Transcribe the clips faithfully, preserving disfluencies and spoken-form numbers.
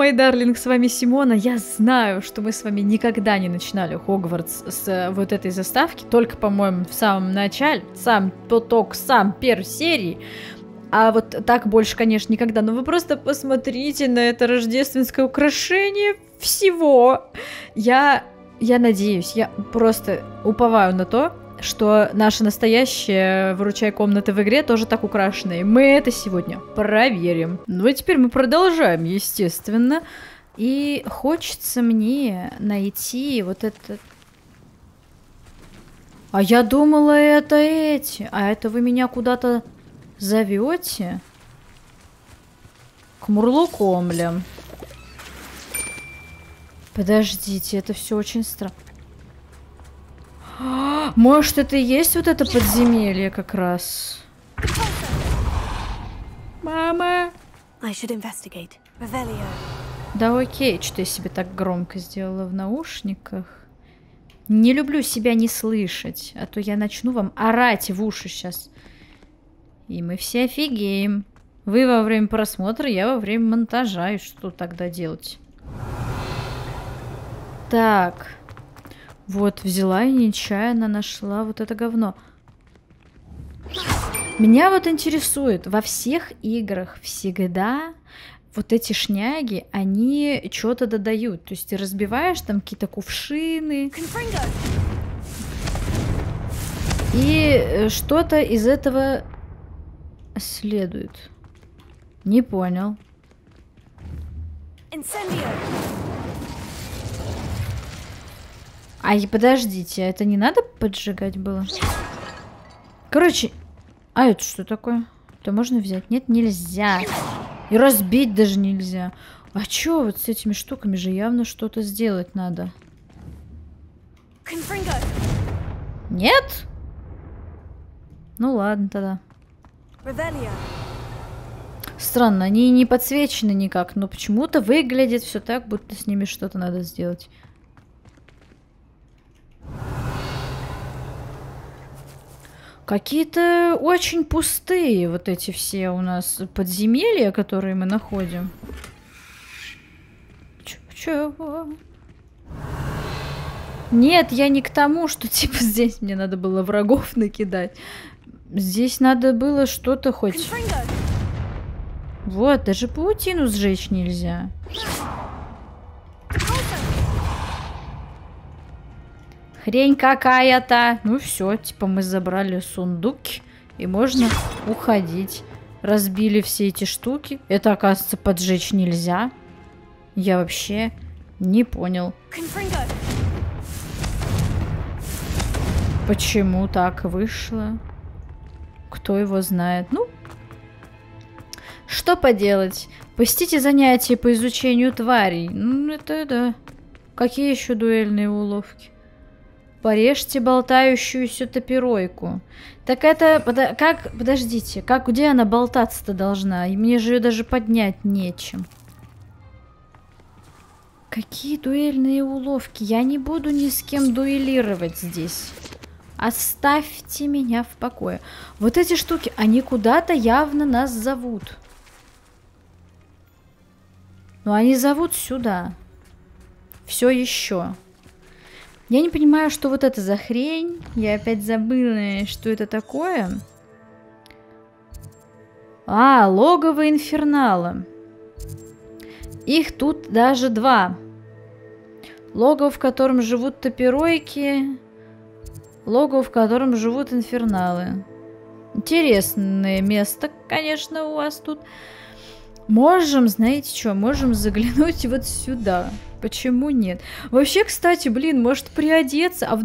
мои дарлинг, с вами Симона. Я знаю, что мы с вами никогда не начинали Хогвартс с вот этой заставки. Только, по-моему, в самом начале, сам поток, сам первой серии. А вот так больше, конечно, никогда. Но вы просто посмотрите на это рождественское украшение всего. Я, я надеюсь, я просто уповаю на то, что наша настоящая выручай комната в игре тоже так украшена. И мы это сегодня проверим. Ну и теперь мы продолжаем, естественно. И хочется мне найти вот этот... А я думала, это эти. А это вы меня куда-то... Зовете к Мурлокомлям. Подождите, это все очень странно. Может, это и есть вот это подземелье как раз? Мама! Да окей, что я себе так громко сделала в наушниках. Не люблю себя не слышать, а то я начну вам орать в уши сейчас. И мы все офигеем. Вы во время просмотра, я во время монтажа. И что тогда делать? Так. Вот, взяла и нечаянно нашла вот это говно. Меня вот интересует, во всех играх всегда вот эти шняги, они что-то додают. То есть ты разбиваешь там какие-то кувшины... Конфринго! И что-то из этого... следует. Не понял. Ай, подождите, а это не надо поджигать было? Короче, а это что такое? Это можно взять? Нет, нельзя. И разбить даже нельзя. А чё вот с этими штуками же явно что-то сделать надо? Нет? Ну ладно тогда. Странно, они не подсвечены никак, но почему-то выглядит все так, будто с ними что-то надо сделать. Какие-то очень пустые вот эти все у нас подземелья, которые мы находим. Чего? Нет, я не к тому, что типа здесь мне надо было врагов накидать. Здесь надо было что-то хоть... Вот, даже паутину сжечь нельзя. Хрень какая-то. Ну все, типа мы забрали сундук. И можно уходить. Разбили все эти штуки. Это, оказывается, поджечь нельзя. Я вообще не понял. Почему так вышло? Кто его знает. Ну, что поделать? Посетите занятия по изучению тварей. Ну, это да. Какие еще дуэльные уловки? Порежьте болтающуюся топеройку. Так это... Подо, как... Подождите. Как... Где она болтаться-то должна? И мне же ее даже поднять нечем. Какие дуэльные уловки? Я не буду ни с кем дуэлировать здесь. Оставьте меня в покое. Вот эти штуки, они куда-то явно нас зовут. Но они зовут сюда. Все еще. Я не понимаю, что вот это за хрень. Я опять забыла, что это такое. А, логово инфернала. Их тут даже два. Логово, в котором живут топеройки... Логово, в котором живут инферналы. Интересное место, конечно, у вас тут. Можем, знаете что, можем заглянуть вот сюда. Почему нет? Вообще, кстати, блин, может приодеться. А, в...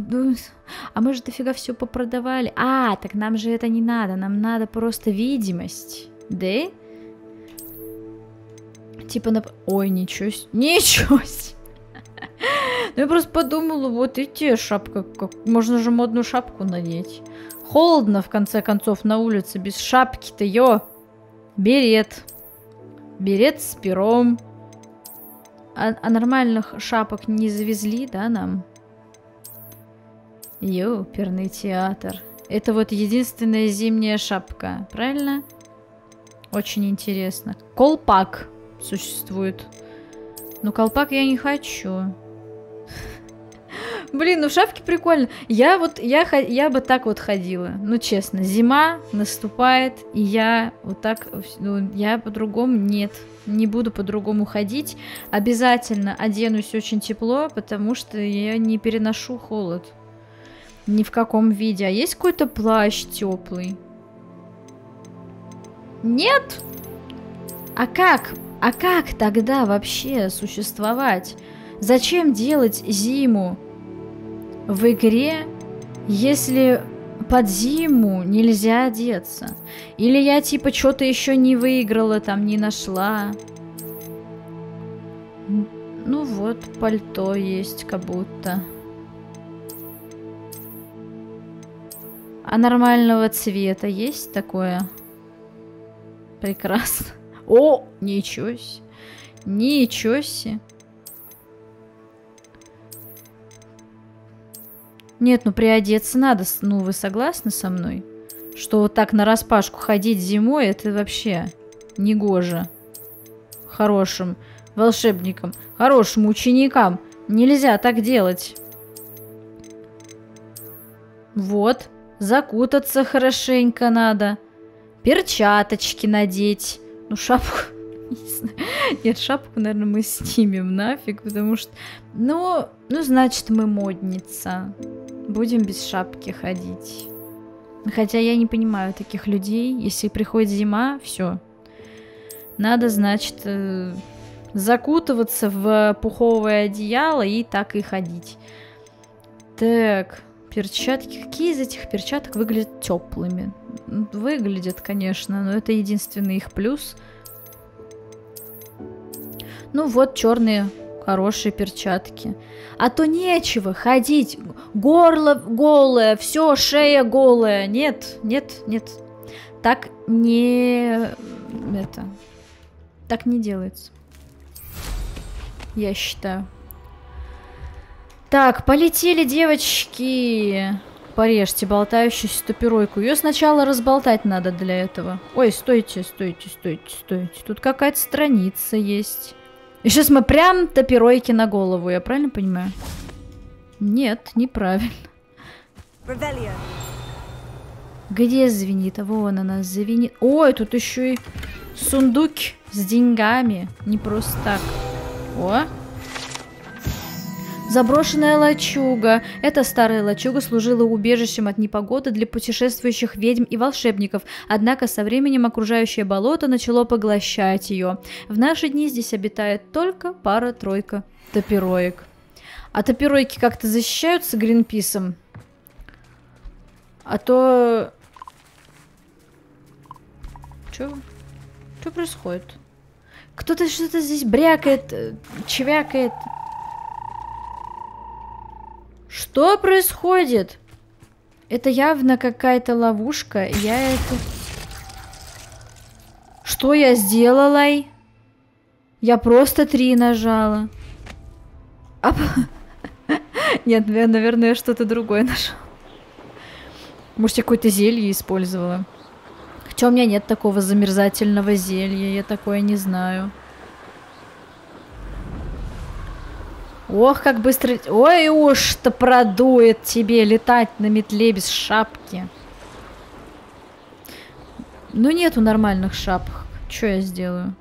а мы же дофига все попродавали. А, так нам же это не надо. Нам надо просто видимость. Да? Типа на... Ой, ничего себе. Ничего себе. Ну, я просто подумала, вот и те шапка, как... можно же модную шапку надеть. Холодно, в конце концов, на улице, без шапки-то, ё. Берет. Берет с пером. А, а нормальных шапок не завезли, да, нам? Ё, перный театр. Это вот единственная зимняя шапка, правильно? Очень интересно. Колпак существует. Ну, колпак я не хочу. Блин, ну шапки прикольно. Я вот, я, я бы так вот ходила. Ну, честно, зима наступает, и я вот так, ну, я по-другому, нет, не буду по-другому ходить. Обязательно оденусь очень тепло, потому что я не переношу холод. Ни в каком виде. А есть какой-то плащ теплый? Нет? А как? А как тогда вообще существовать? Зачем делать зиму в игре, если под зиму нельзя одеться? Или я типа что-то еще не выиграла, там не нашла? Ну вот, пальто есть как будто. А нормального цвета есть такое? Прекрасно. О, ничего себе. Ничего себе. Нет, ну приодеться надо. Ну, вы согласны со мной? Что вот так нараспашку ходить зимой, это вообще негоже. Хорошим волшебникам, хорошим ученикам нельзя так делать. Вот. Закутаться хорошенько надо. Перчаточки надеть. Ну, шапку... Не знаю. Нет, шапку, наверное, мы снимем нафиг, потому что... Ну, ну, значит, мы модница. Будем без шапки ходить. Хотя я не понимаю таких людей. Если приходит зима, все. Надо, значит, закутываться в пуховое одеяло и так и ходить. Так... Перчатки. Какие из этих перчаток выглядят теплыми? Выглядят, конечно, но это единственный их плюс. Ну вот, черные хорошие перчатки. А то нечего ходить. Горло голое, все, шея голая. Нет, нет, нет. Так не... Это... Так не делается. Я считаю. Так, полетели, девочки. Порежьте болтающуюся топиройку. Ее сначала разболтать надо для этого. Ой, стойте, стойте, стойте, стойте. Тут какая-то страница есть. И сейчас мы прям топиройки на голову. Я правильно понимаю? Нет, неправильно. Ревелия. Где звенит? А вон она звенит. Ой, тут еще и сундук с деньгами. Не просто так. О! Заброшенная лачуга. Эта старая лачуга служила убежищем от непогоды для путешествующих ведьм и волшебников, однако со временем окружающее болото начало поглощать ее. В наши дни здесь обитает только пара-тройка топироек. А топиройки как-то защищаются Гринписом? А то... Чё? Чё происходит? Кто-то что-то здесь брякает, чвякает... Что происходит? Это явно какая-то ловушка. Я это... Что я сделала? Я просто три нажала. Оп. Нет, я, наверное, что-то другое нажала. Может, я какое-то зелье использовала. Хотя у меня нет такого замерзательного зелья. Я такое не знаю. Ох, как быстро... Ой, уж-то продует тебе летать на метле без шапки. Ну, нету нормальных шапок. Что я сделаю?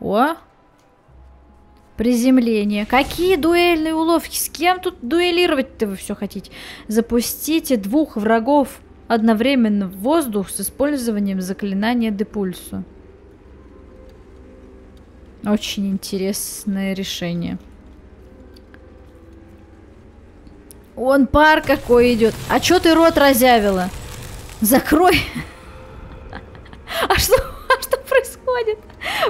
О! Приземление. Какие дуэльные уловки? С кем тут дуэлировать-то вы все хотите? Запустите двух врагов одновременно в воздух с использованием заклинания Депульсу. Очень интересное решение. Он пар какой идет. А чё ты рот разявила? Закрой. А что, а что происходит?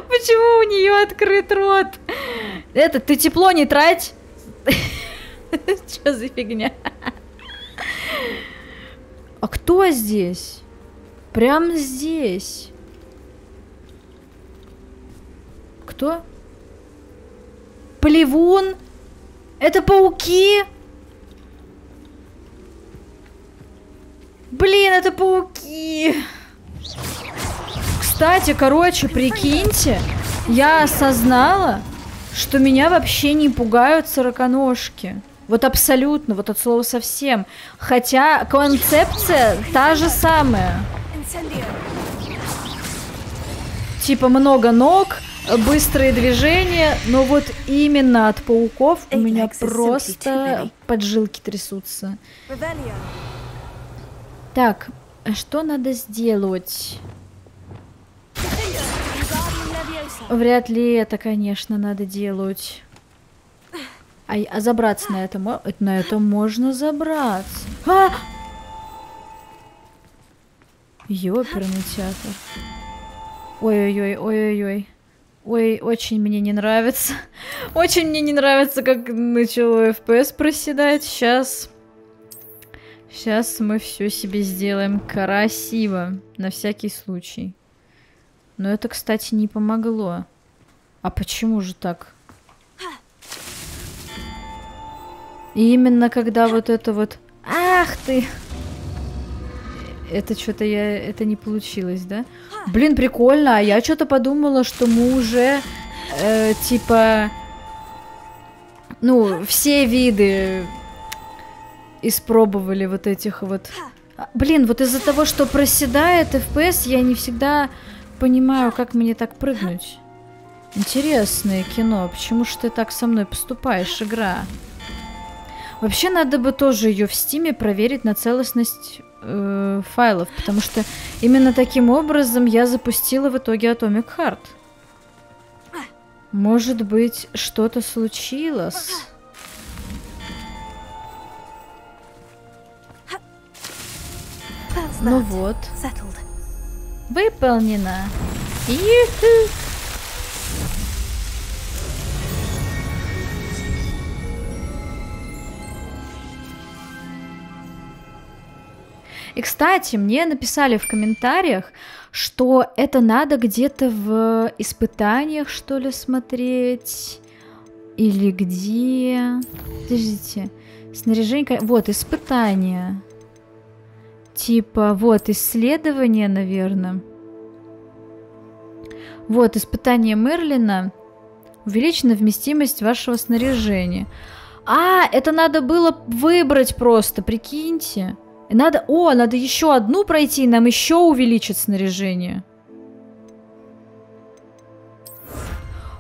Почему у нее открыт рот? Это, ты тепло не трать. Чё за фигня? А кто здесь? Прям здесь. Кто? Плевун? Это пауки? Блин, это пауки. Кстати, короче, прикиньте, я осознала, что меня вообще не пугают сороконожки. Вот абсолютно, вот от слова совсем. Хотя концепция та же самая. Типа много ног, быстрые движения, но вот именно от пауков у меня просто поджилки трясутся. Так, а что надо сделать? Вряд ли это, конечно, надо делать. А, а забраться на это, на это можно забраться. А! Ёперный театр. Ой-ой-ой, ой-ой-ой. Ой, очень мне не нравится. Очень мне не нравится, как начало эф пи эс проседать. Сейчас... Сейчас мы все себе сделаем красиво. На всякий случай. Но это, кстати, не помогло. А почему же так? И именно когда вот это вот... Ах ты! Это что-то я... Это не получилось, да? Блин, прикольно. А я что-то подумала, что мы уже... Э, типа... Ну, все виды... Испробовали вот этих вот... Блин, вот из-за того, что проседает эф пи эс, я не всегда понимаю, как мне так прыгнуть. Интересное кино. Почему же ты так со мной поступаешь, игра? Вообще, надо бы тоже ее в Стиме проверить на целостность э, файлов, потому что именно таким образом я запустила в итоге Atomic Heart. Может быть, что-то случилось? Ну вот. Выполнено. Ю-ху! И, кстати, мне написали в комментариях, что это надо где-то в испытаниях, что ли, смотреть. Или где... Подождите. Снаряжение... Вот, испытания. Типа, вот, исследование, наверное. Вот, испытание Мерлина. Увеличена вместимость вашего снаряжения. А, это надо было выбрать просто, прикиньте. Надо... О, надо еще одну пройти, и нам еще увеличить снаряжение.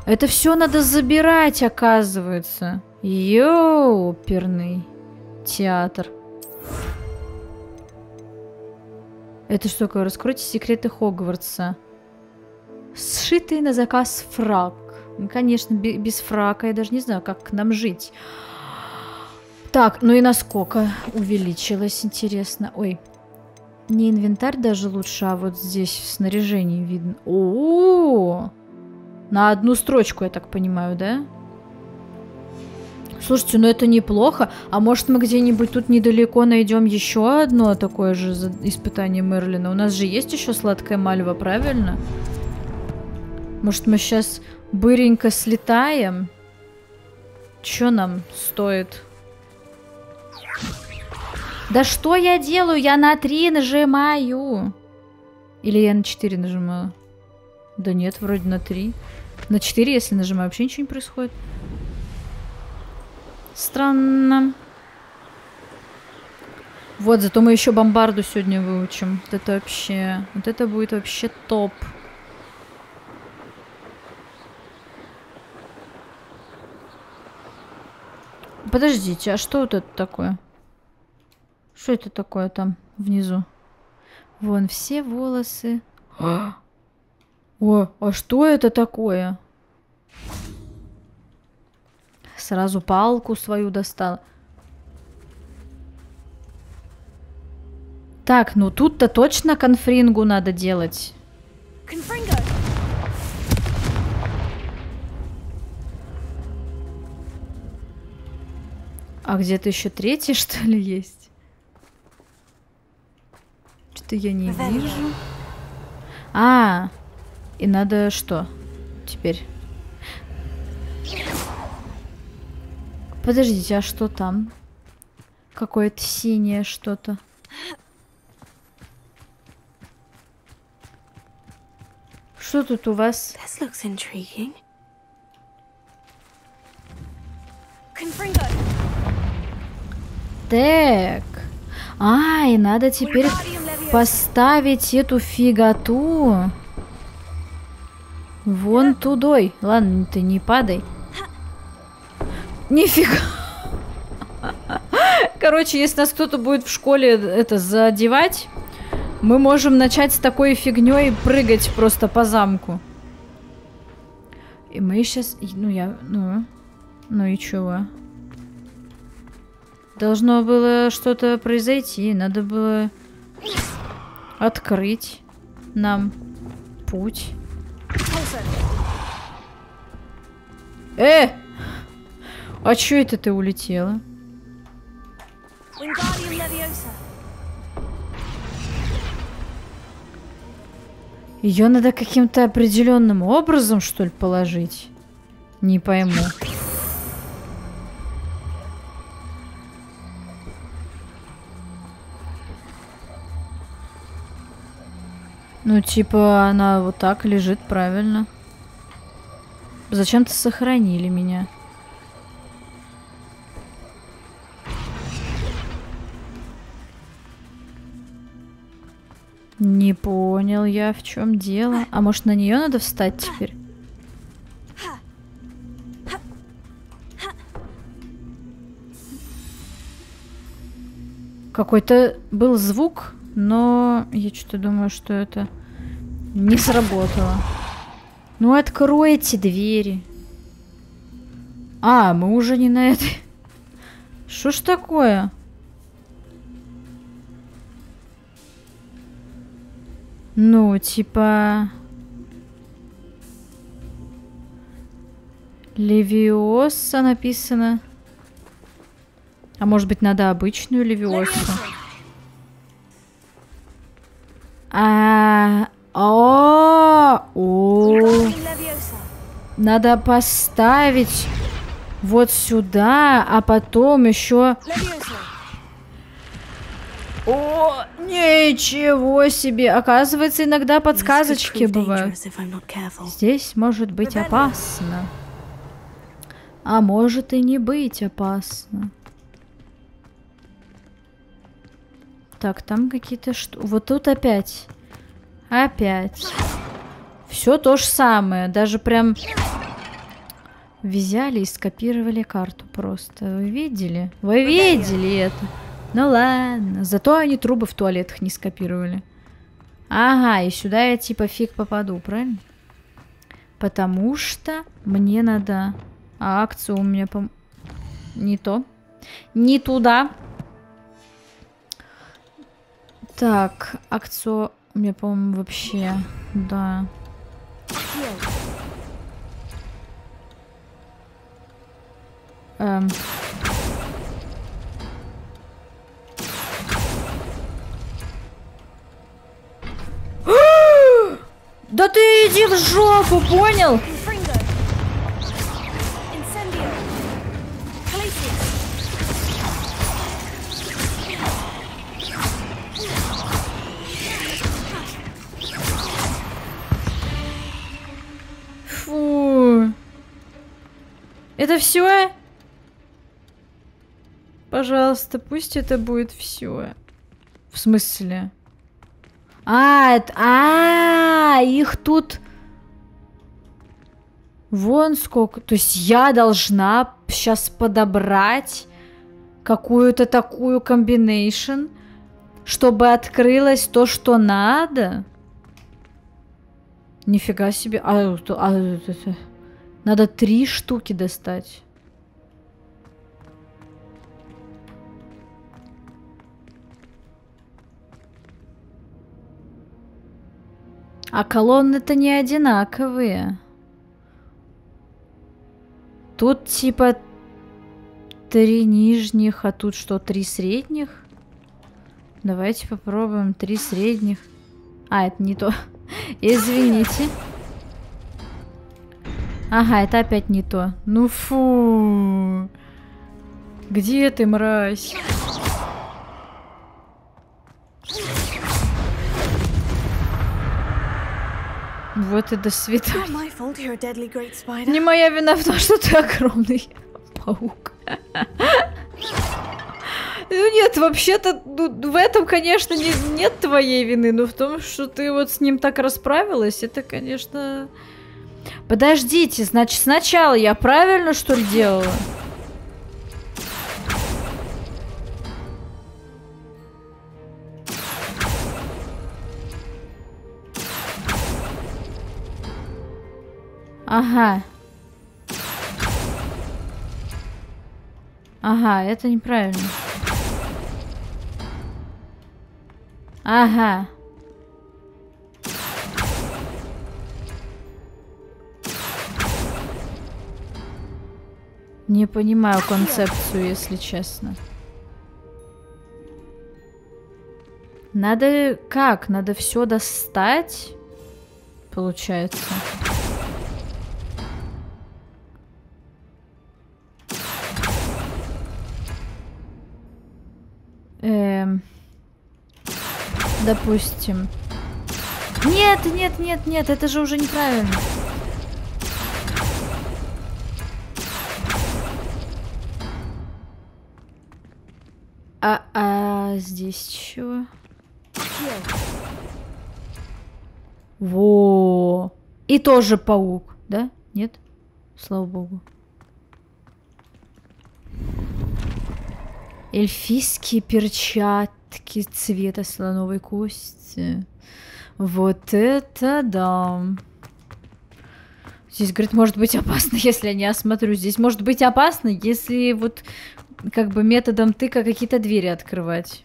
Это все надо забирать, оказывается. Йоу, оперный театр. Это что такое? Раскройте секреты Хогвартса. Сшитый на заказ фрак. Ну, конечно, без фрака я даже не знаю, как нам жить. Так, ну и насколько увеличилось, интересно. Ой, не инвентарь даже лучше, а вот здесь в снаряжении видно. О-о-о! На одну строчку, я так понимаю, да? Слушайте, ну это неплохо. А может, мы где-нибудь тут недалеко найдем еще одно такое же испытание Мерлина? У нас же есть еще сладкая мальва, правильно? Может, мы сейчас быренько слетаем? Че нам стоит? Да что я делаю? Я на три нажимаю. Или я на четыре нажимаю? Да нет, вроде на три. На четыре, если нажимаю, вообще ничего не происходит. Странно. Вот, зато мы еще бомбарду сегодня выучим. Вот это вообще... Вот это будет вообще топ. Подождите, а что вот это такое? Что это такое там внизу? Вон все волосы. А? О, а что это такое? Сразу палку свою достала. Так, ну тут-то точно конфрингу надо делать. Конфринго. А где-то еще третий, что ли, есть? Что-то я не вижу. А, и надо что теперь? Подождите, а что там? Какое-то синее что-то. Что тут у вас? Так. Ай, надо теперь поставить эту фиготу вон тудой. Ладно, ты не падай. Нифига. Короче, если нас кто-то будет в школе это задевать, мы можем начать с такой фигней прыгать просто по замку. И мы сейчас... Ну, я... Ну, ну и чего? Должно было что-то произойти. Надо было открыть нам путь. Э! А чё это ты улетела? Ее надо каким-то определенным образом, что ли, положить? Не пойму. Ну, типа, она вот так лежит правильно. Зачем-то сохранили меня. Не понял я, в чем дело. А может, на нее надо встать теперь? Какой-то был звук, но я что-то думаю, что это не сработало. Ну, откройте двери. А, мы уже не на этой. Что ж такое? Ну, типа... Левиоса написано. А может быть, надо обычную Левиосу? А... О, о, надо поставить вот сюда, а потом еще... О, ничего себе! Оказывается, иногда подсказочки бывают. Здесь может быть опасно. А может и не быть опасно. Так, там какие-то что... Вот тут опять. Опять. Все то же самое. Даже прям... Взяли и скопировали карту просто. Вы видели? Вы видели это? Ну ладно, зато они трубы в туалетах не скопировали. Ага, и сюда я типа фиг попаду, правильно? Потому что мне надо... А акцию у меня, по... Не то. Не туда. Так, акцию у меня, по-моему, вообще... Да. Эм... Да ты иди в жопу, понял? Фу. Это все? Пожалуйста, пусть это будет все. В смысле? А, это, а, их тут вон сколько. То есть я должна сейчас подобрать какую-то такую комбинейшн, чтобы открылось то, что надо. Нифига себе. А, а, надо три штуки достать. А колонны-то не одинаковые. Тут типа три нижних, а тут что, три средних? Давайте попробуем три средних. А, это не то. Извините. Ага, это опять не то. Ну фу. Где ты, мразь? Вот и до свидания. Не моя вина в том, что ты огромный паук. Ну нет, вообще-то ну, в этом, конечно, не, нет твоей вины, но в том, что ты вот с ним так расправилась, это, конечно... Подождите, значит, сначала я правильно, что ли, делала? Ага. Ага, это неправильно. Ага. Не понимаю концепцию, если честно. Надо как? Надо все достать? Получается. Эм... Допустим. Нет, нет, нет, нет, это же уже неправильно. А, а здесь чего? Во. И тоже паук, да? Нет? Слава богу. Эльфийские перчатки цвета слоновой кости. Вот это да. Здесь, говорит, может быть опасно, если я не осмотрю. Здесь может быть опасно, если вот как бы методом тыка какие-то двери открывать.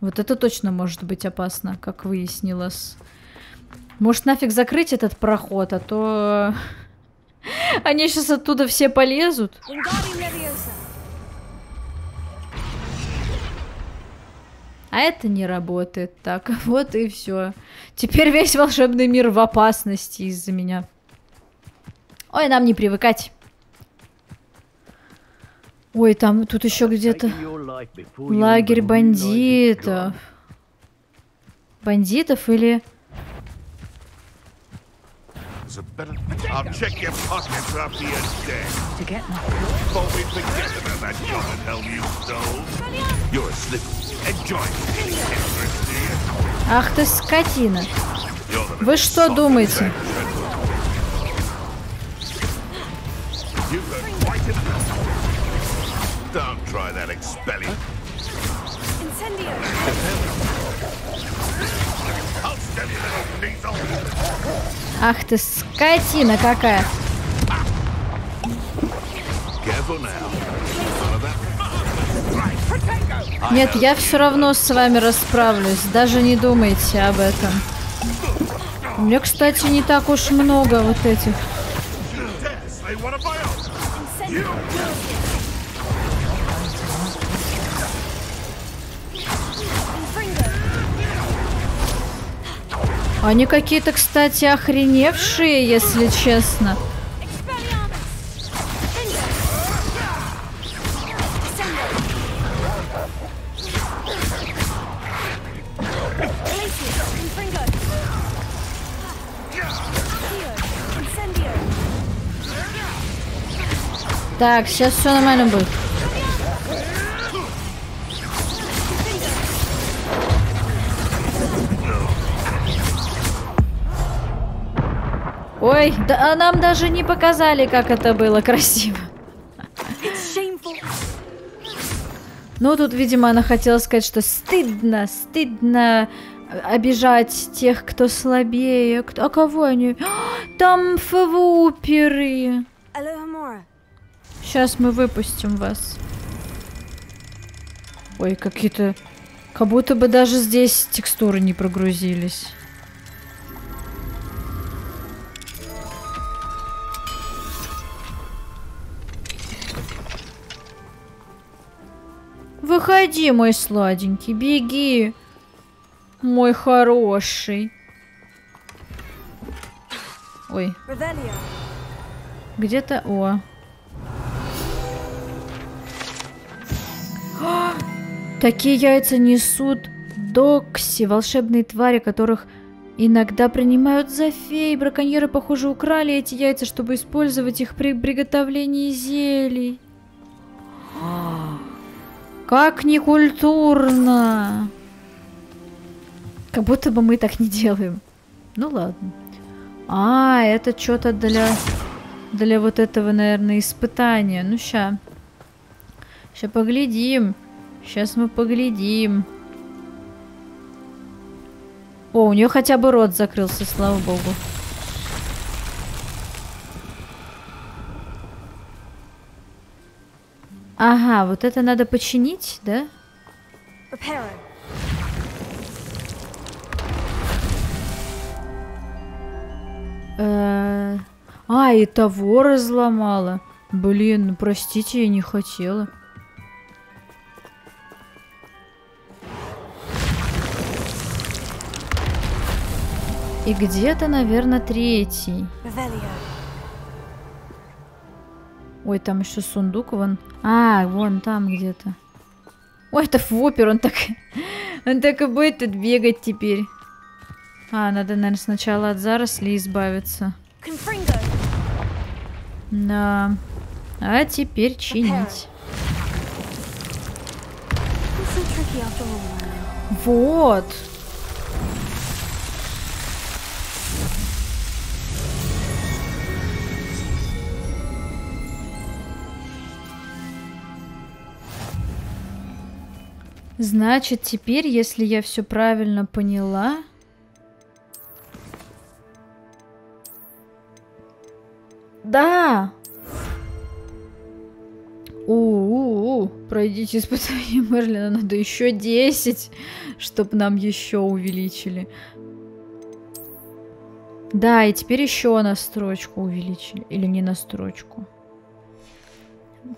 Вот это точно может быть опасно, как выяснилось. Может нафиг закрыть этот проход, а то... Они сейчас оттуда все полезут. А это не работает так. Вот и все. Теперь весь волшебный мир в опасности из-за меня. Ой, нам не привыкать. Ой, там тут еще где-то лагерь бандитов. Бандитов или... Ах ты скотина. Вы что думаете? Ах ты скотина какая. Нет, я все равно с вами расправлюсь. Даже не думайте об этом. У меня, кстати, не так уж много вот этих. Они какие-то, кстати, охреневшие, если честно. Так, сейчас все нормально будет. Ой, да, а нам даже не показали, как это было красиво. Ну, тут, видимо, она хотела сказать, что стыдно, стыдно обижать тех, кто слабее. А кого они? Там фвуперы. Сейчас мы выпустим вас. Ой, какие-то... Как будто бы даже здесь текстуры не прогрузились. Выходи, мой сладенький, беги, мой хороший. Ой. Где-то... О. О. Такие яйца несут докси, волшебные твари, которых иногда принимают за фей. Браконьеры, похоже, украли эти яйца, чтобы использовать их при приготовлении зелий. Как некультурно. Как будто бы мы так не делаем. Ну ладно. А, это что-то для... Для вот этого, наверное, испытания. Ну, ща. Ща поглядим. Сейчас мы поглядим. О, у нее хотя бы рот закрылся, слава богу. Ага, вот это надо починить, да? Э-э- а, и того разломала. Блин, простите, я не хотела. И где-то, наверное, третий. Ой, там еще сундук вон. А, вон там где-то. Ой, это вопер, он так... Он так и будет тут бегать теперь. А, надо, наверное, сначала от зарослей избавиться. Конфринго. Да. А теперь чинить. Вот. Значит, теперь, если я все правильно поняла... Да! У-у-у! Пройдите испытание Мерлина, надо еще десять, чтобы нам еще увеличили. Да, и теперь еще на строчку увеличили. Или не на строчку.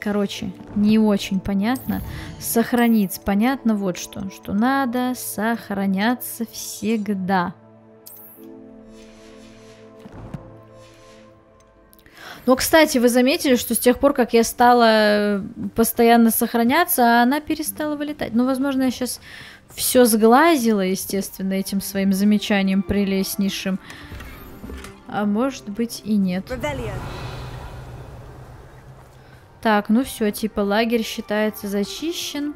Короче, не очень понятно. Сохранить. Понятно вот что. Что надо сохраняться всегда. Но, кстати, вы заметили, что с тех пор, как я стала постоянно сохраняться, она перестала вылетать. Ну, возможно, я сейчас все сглазила, естественно, этим своим замечанием прелестнейшим. А может быть и нет. Так, ну все, типа лагерь считается зачищен.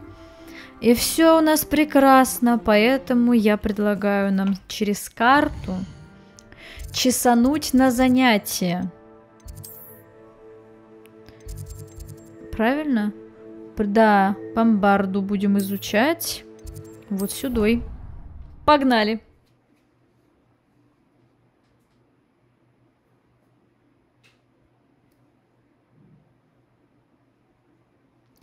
И все у нас прекрасно, поэтому я предлагаю нам через карту чесануть на занятия. Правильно? Да, бомбарду будем изучать. Вот сюдой. Погнали!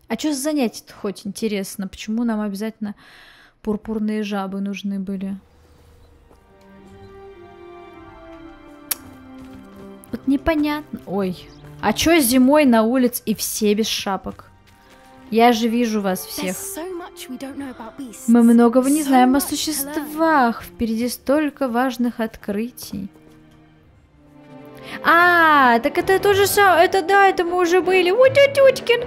А что за занятие-то хоть интересно? Почему нам обязательно пурпурные жабы нужны были? Вот непонятно. Ой. А чё зимой на улице и все без шапок? Я же вижу вас всех. Мы многого не знаем о существах. Впереди столько важных открытий. А, так это тоже самое, это да, это мы уже были. У тетюткин,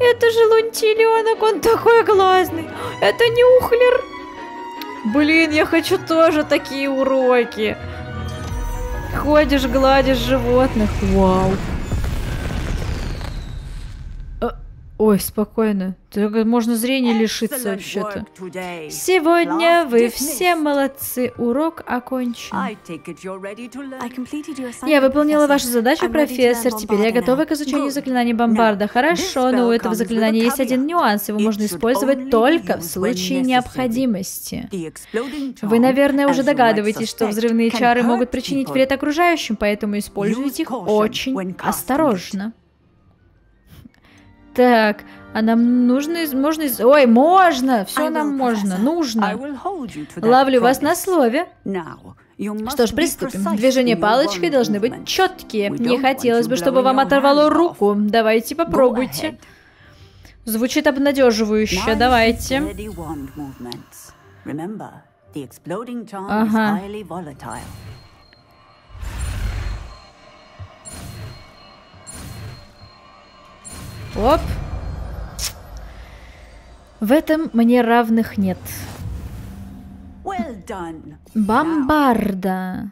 это же лунтиленок, он такой глазный. Это не ухлер. Блин, я хочу тоже такие уроки. Ходишь, гладишь животных, вау. Ой, спокойно. Можно зрения лишиться вообще-то. Сегодня вы все молодцы. Урок окончен. Я выполнила вашу задачу, профессор. Теперь я готова к изучению заклинаний Бомбарда. Хорошо, но у этого заклинания есть один нюанс. Его можно использовать только в случае необходимости. Вы, наверное, уже догадываетесь, что взрывные чары могут причинить вред окружающим, поэтому используйте их очень осторожно. Так, а нам нужно... Можно... Ой, можно! Все нам можно, нужно. Ловлю вас на слове. Что ж, приступим. Движения палочкой должны быть четкие. Не хотелось бы, чтобы вам оторвало руку. Давайте попробуйте. Звучит обнадеживающе. Давайте. Ага. Оп. В этом мне равных нет. Well done. Бомбарда.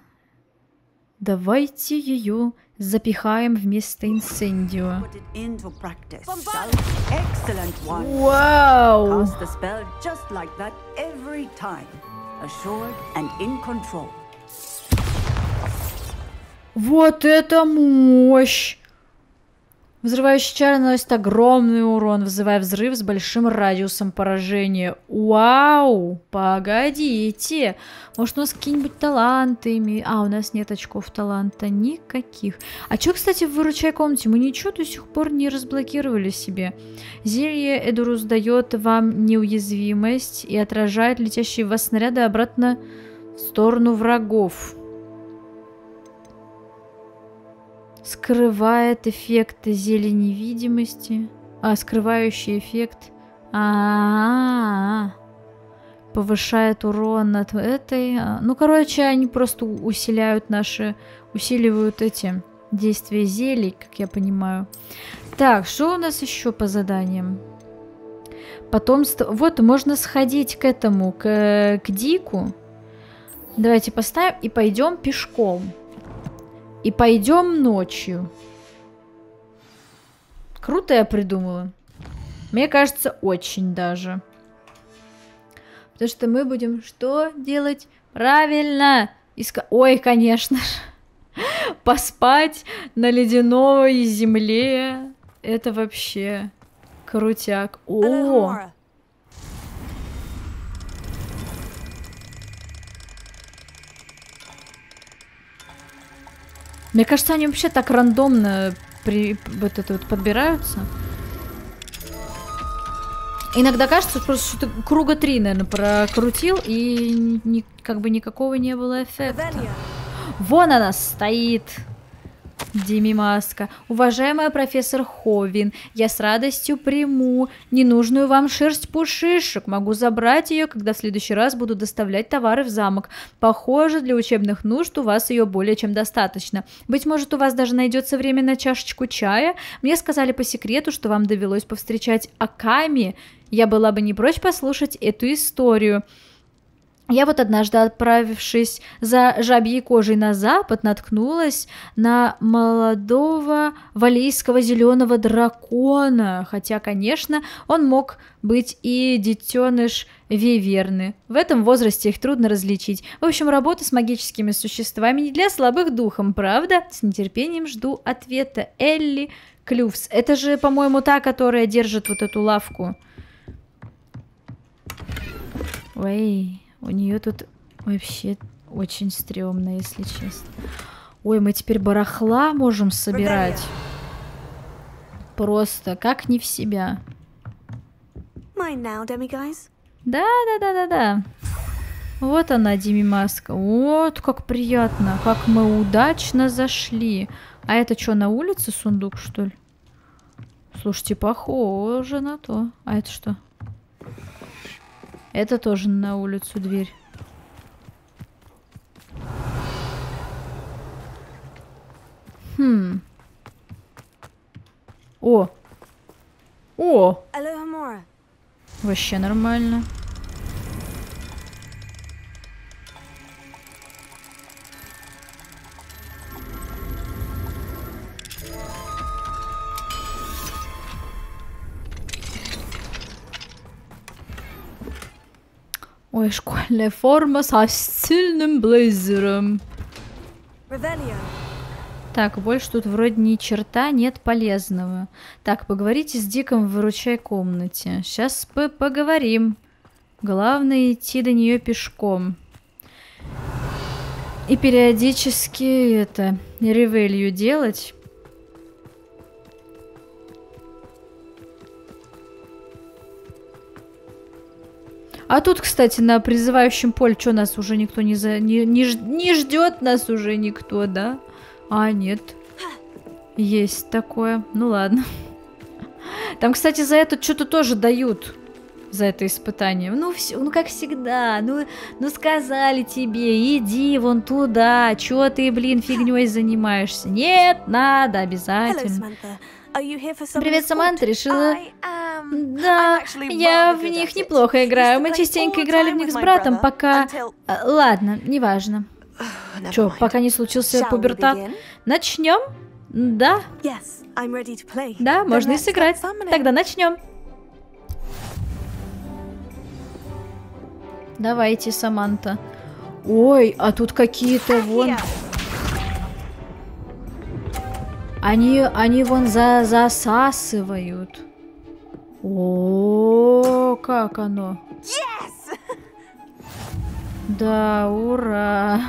Давайте ее запихаем вместо инцендио. Вау! Вот это мощь! Взрывающий чар наносит огромный урон, вызывая взрыв с большим радиусом поражения. Вау! Погодите! Может, у нас какие-нибудь таланты имеют? А, у нас нет очков таланта никаких. А что, кстати, в выручай комнате? Мы ничего до сих пор не разблокировали себе. Зелье Эдурус дает вам неуязвимость и отражает летящие в вас снаряды обратно в сторону врагов. Скрывает эффект зелья невидимости. А, скрывающий эффект. А-а-а. Повышает урон от этой. Ну, короче, они просто усиляют наши... Усиливают эти действия зелий, как я понимаю. Так, что у нас еще по заданиям? Потомство... Вот, можно сходить к этому, к, к Дику. Давайте поставим и пойдем пешком. И пойдем ночью. Круто я придумала. Мне кажется, очень даже. Потому что мы будем что делать? Правильно! Иска... Ой, конечно же. Поспать на ледяной земле. Это вообще крутяк. О! Мне кажется, они вообще так рандомно при... вот это вот подбираются. Иногда кажется, просто что-то круга три, наверное, прокрутил, и ни... как бы никакого не было эффекта. Вон она стоит, Демимаска. Уважаемая профессор Ховин, я с радостью приму ненужную вам шерсть пушишек. Могу забрать ее, когда в следующий раз буду доставлять товары в замок. Похоже, для учебных нужд у вас ее более чем достаточно. Быть может, у вас даже найдется время на чашечку чая. Мне сказали по секрету, что вам довелось повстречать Аками. Я была бы не прочь послушать эту историю. Я вот однажды, отправившись за жабьей кожей на запад, наткнулась на молодого валийского зеленого дракона, хотя, конечно, он мог быть и детеныш виверны. В этом возрасте их трудно различить. В общем, работа с магическими существами не для слабых духом, правда? С нетерпением жду ответа. Элли Клювс. Это же, по-моему, та, которая держит вот эту лавку. Ой... У нее тут вообще очень стрёмно, если честно. Ой, мы теперь барахла можем собирать. Просто как не в себя. Да-да-да-да-да. Вот она, Демимаска. Вот как приятно, как мы удачно зашли. А это что, на улице сундук, что ли? Слушайте, похоже на то. А это что? Это тоже на улицу дверь. Хм. О. О. Вообще нормально. Ой, школьная форма со стильным блейзером. Ревелио. Так, больше тут вроде ни черта нет полезного. Так, поговорите с Диком в выручай комнате. Сейчас поговорим. Главное идти до нее пешком. И периодически это, ревелью делать. А тут, кстати, на призывающем поле, что нас уже никто не за... Не, не, не ждет нас уже никто, да? А, нет. Есть такое. Ну ладно. Там, кстати, за это что-то тоже дают. За это испытание. Ну, все, ну как всегда. Ну, ну сказали тебе, иди вон туда. Чё ты, блин, фигней занимаешься? Нет, надо обязательно. Привет, Саманта, решила... Да, я в них неплохо играю. Мы частенько играли в них с братом, пока... Ладно, неважно. Чё, пока не случился пубертат? Начнем? Да. Да, можно и сыграть. Тогда начнем. Давайте, Саманта. Ой, а тут какие-то вон... Они, они вон за, засасывают. О, как оно. Yes! Да, ура.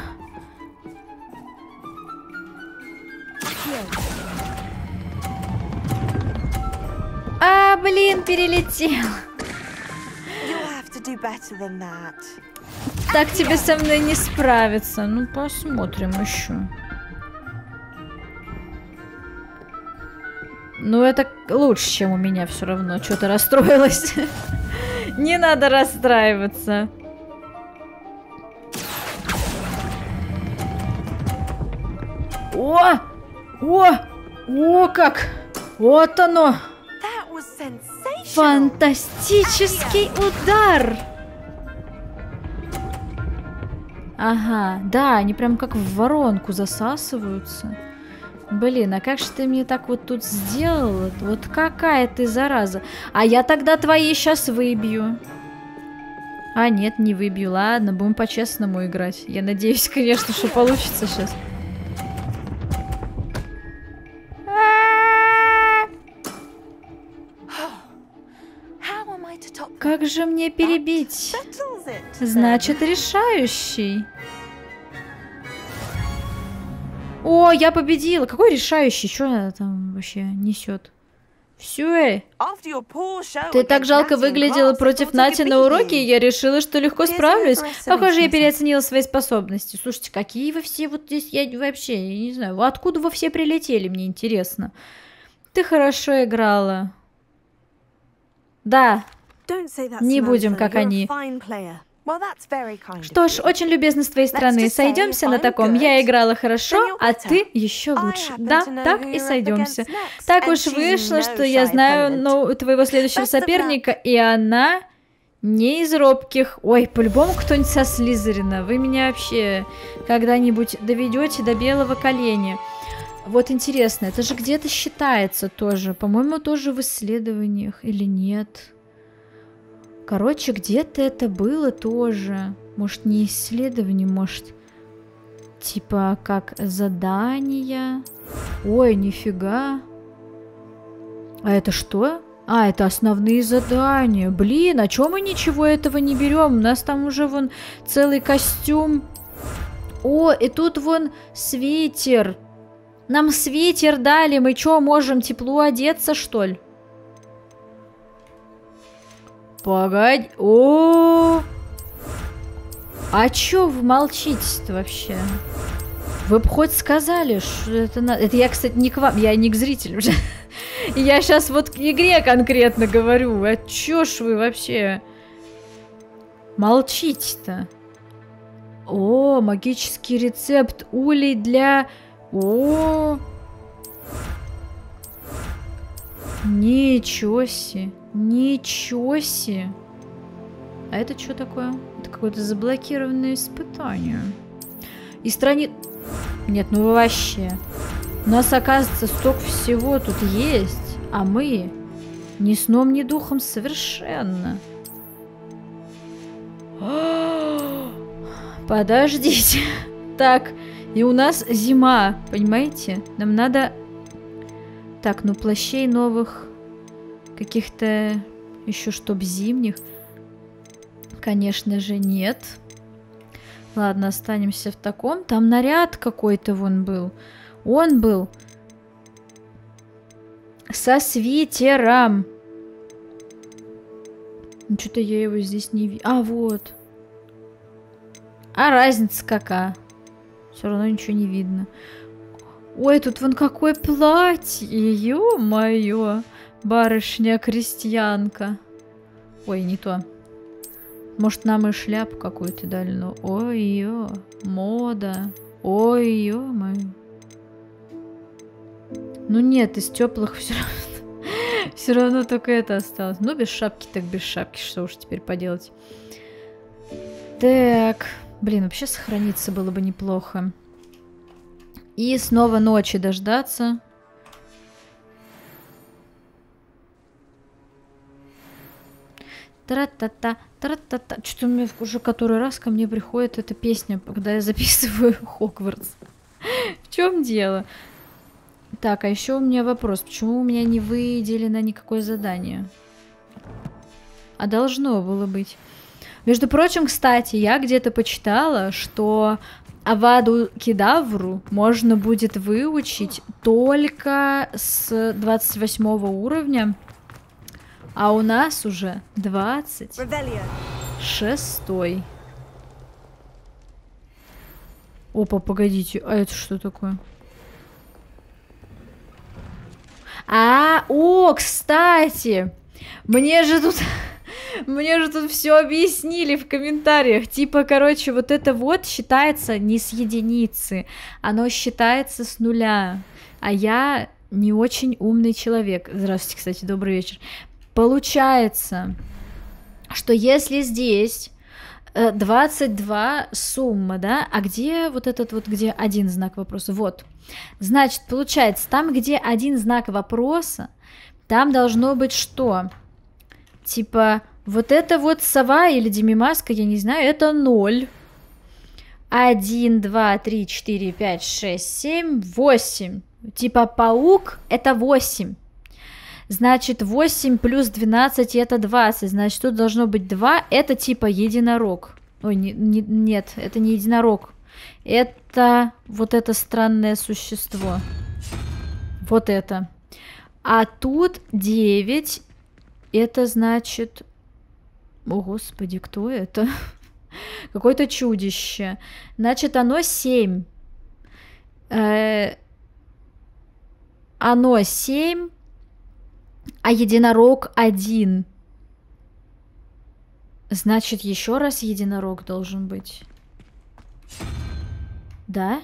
А, блин, перелетел. Так тебе со мной не справиться. Ну, посмотрим еще. Ну, это лучше, чем у меня все равно. Что-то расстроилась. Не надо расстраиваться. О! О! О, как! Вот оно! Фантастический удар! Ага, да, они прям как в воронку засасываются. Блин, а как же ты мне так вот тут сделала? Вот какая ты зараза. А я тогда твои сейчас выбью. А нет, не выбью. Ладно, будем по-честному играть. Я надеюсь, конечно, что получится сейчас. Как же мне перебить? Значит, решающий. О, я победила. Какой решающий? Что она там вообще несет? Все. Ты так жалко выглядела против Нати на уроке, и я решила, что легко справлюсь. Похоже, я переоценила свои способности. Слушайте, какие вы все вот здесь, я вообще, я не знаю, откуда вы все прилетели, мне интересно. Ты хорошо играла. Да. Не будем, как они. Что ж, очень любезно с твоей стороны. Сойдемся на таком. Я играла хорошо, а ты еще лучше. Да, так и сойдемся. Так уж вышло, что я знаю ну, твоего следующего соперника, и она не из робких. Ой, по-любому кто-нибудь со Слизерина. Вы меня вообще когда-нибудь доведете до белого коленя. Вот интересно, это же где-то считается тоже. По-моему, тоже в исследованиях или нет? Короче, где-то это было тоже. Может, не исследование, может, типа, как задание. Ой, нифига. А это что? А, это основные задания. Блин, а чё мы ничего этого не берем? У нас там уже вон целый костюм. О, и тут вон свитер. Нам свитер дали, мы чё, можем тепло одеться, что ли? Погодь. О, а чё вы молчите-то вообще? Вы бы хоть сказали, что это надо... Это я, кстати, не к вам, я не к зрителям же. Я сейчас вот к игре конкретно говорю. А чё ж вы вообще молчите-то? О, магический рецепт улей для... О, ничего себе. Ничего себе. А это что такое? Это какое-то заблокированное испытание. И страница... Нет, ну вообще. У нас, оказывается, столько всего тут есть. А мы ни сном, ни духом совершенно. Подождите. Так, и у нас зима, понимаете? Нам надо... Так, ну плащей новых... Каких-то еще чтоб зимних. Конечно же, нет. Ладно, останемся в таком. Там наряд какой-то вон был. Он был со свитером. Ну, что-то я его здесь не вижу. А, вот. А разница какая? Все равно ничего не видно. Ой, тут вон какое платье. Ё-моё. Барышня-крестьянка. Ой, не то. Может, нам и шляпу какую-то дали, но... Ой-ё, мода. Ой-ё, мою. Ну нет, из теплых все равно... все равно только это осталось. Ну, без шапки так без шапки, что уж теперь поделать. Так. Блин, вообще сохраниться было бы неплохо. И снова ночи дождаться. Тра-та-та, тра-та-та. Что-то у меня уже который раз ко мне приходит эта песня, когда я записываю Хогвартс. В чем дело? Так, а еще у меня вопрос. Почему у меня не выделено никакое задание? А должно было быть. Между прочим, кстати, я где-то почитала, что Аваду Кедавру можно будет выучить только с двадцать восьмого уровня, а у нас уже двадцать шестой. Опа, погодите, а это что такое? А, о, кстати, мне же тут... Мне же тут все объяснили в комментариях. Типа, короче, вот это вот считается не с единицы. Оно считается с нуля. А я не очень умный человек. Здравствуйте, кстати, добрый вечер. Получается, что если здесь двадцать два сумма, да? А где вот этот вот, где один знак вопроса? Вот. Значит, получается, там, где один знак вопроса, там должно быть что? Типа... Вот это вот сова или демимаска, я не знаю, это ноль. один, два, три, четыре, пять, шесть, семь, восемь. Типа паук это восемь. Значит, восемь плюс двенадцать это двадцать. Значит, тут должно быть два. Это типа единорог. Ой, не, не, нет, это не единорог. Это вот это странное существо. Вот это. А тут девять. Это значит... О, господи, кто это? Какое-то чудище. Значит, оно семь. Э-э- оно семь, а единорог один. Значит, еще раз единорог должен быть. Да?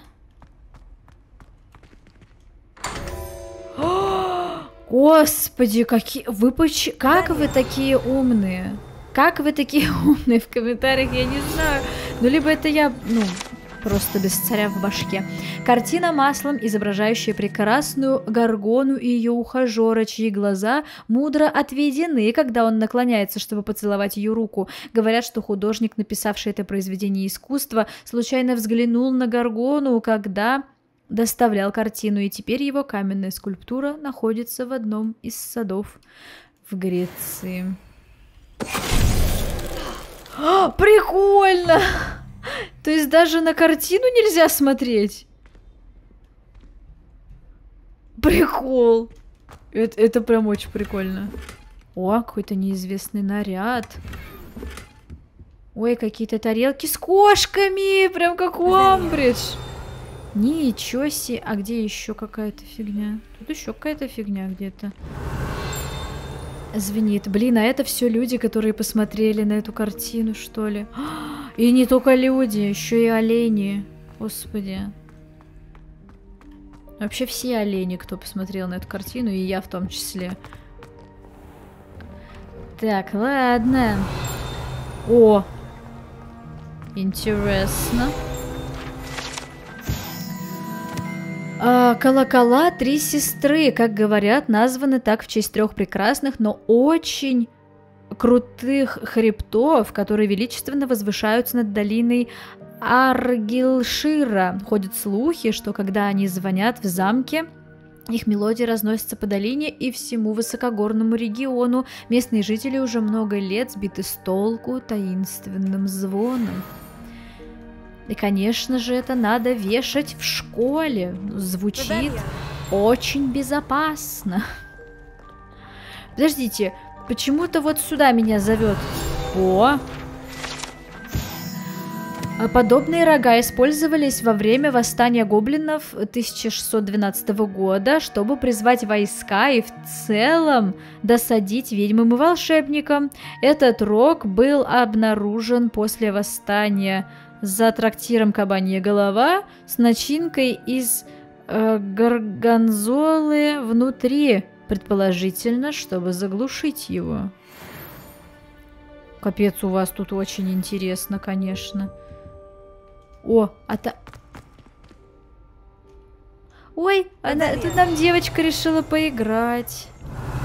Господи, какие... Вы поч... Как вы такие умные? Как вы такие умные в комментариях, я не знаю. Ну, либо это я, ну, просто без царя в башке. Картина маслом, изображающая прекрасную Горгону и ее ухажера, чьи глаза мудро отведены, когда он наклоняется, чтобы поцеловать ее руку. Говорят, что художник, написавший это произведение искусства, случайно взглянул на Горгону, когда... доставлял картину, и теперь его каменная скульптура находится в одном из садов в Греции. А, прикольно! То есть даже на картину нельзя смотреть? Прикол! Это, это прям очень прикольно. О, какой-то неизвестный наряд. Ой, какие-то тарелки с кошками! Прям как у Амбридж! Ничего себе, а где еще какая-то фигня? Тут еще какая-то фигня где-то. Звенит. Блин, а это все люди, которые посмотрели на эту картину, что ли? И не только люди, еще и олени. Господи. Вообще все олени, кто посмотрел на эту картину, и я в том числе. Так, ладно. О! Интересно. А, колокола «Три сестры», как говорят, названы так в честь трех прекрасных, но очень крутых хребтов, которые величественно возвышаются над долиной Аргилшира. Ходят слухи, что когда они звонят в замке, их мелодии разносятся по долине и всему высокогорному региону. Местные жители уже много лет сбиты с толку таинственным звоном. И, конечно же, это надо вешать в школе. Звучит очень безопасно. Подождите, почему-то вот сюда меня зовет. О! Подобные рога использовались во время восстания гоблинов тысяча шестьсот двенадцатого года, чтобы призвать войска и в целом досадить ведьмам и волшебникам. Этот рог был обнаружен после восстания за трактиром «Кабанья голова» с начинкой из э, горгонзолы внутри, предположительно, чтобы заглушить его. Капец, у вас тут очень интересно, конечно. О, а та... Ой, она, тут нам девочка решила поиграть.